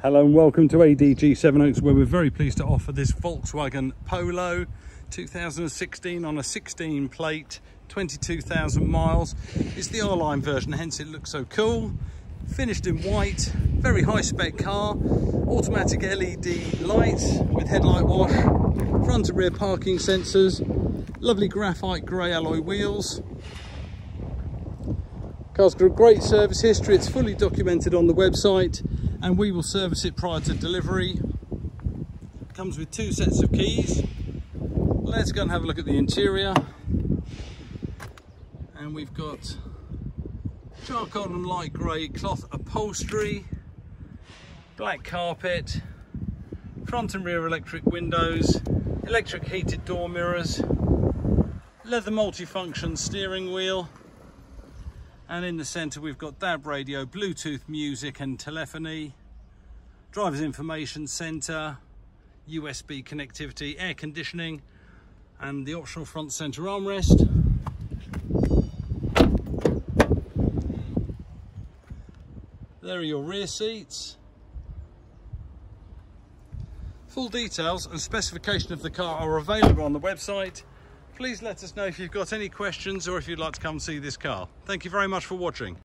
Hello and welcome to ADG Sevenoaks, where we're very pleased to offer this Volkswagen Polo 2016 on a 16 plate, 22,000 miles. It's the R-Line version, hence it looks so cool. Finished in white, very high spec car, automatic LED lights with headlight wash, front and rear parking sensors, lovely graphite grey alloy wheels. Car's got a great service history, it's fully documented on the website, and we will service it prior to delivery. Comes with two sets of keys. Let's go and have a look at the interior. And we've got charcoal and light grey cloth upholstery, black carpet, front and rear electric windows, electric heated door mirrors, leather multifunction steering wheel, and in the centre we've got DAB radio, Bluetooth music and telephony, driver's information centre, USB connectivity, air conditioning, and the optional front centre armrest. There are your rear seats. Full details and specification of the car are available on the website. Please let us know if you've got any questions or if you'd like to come see this car. Thank you very much for watching.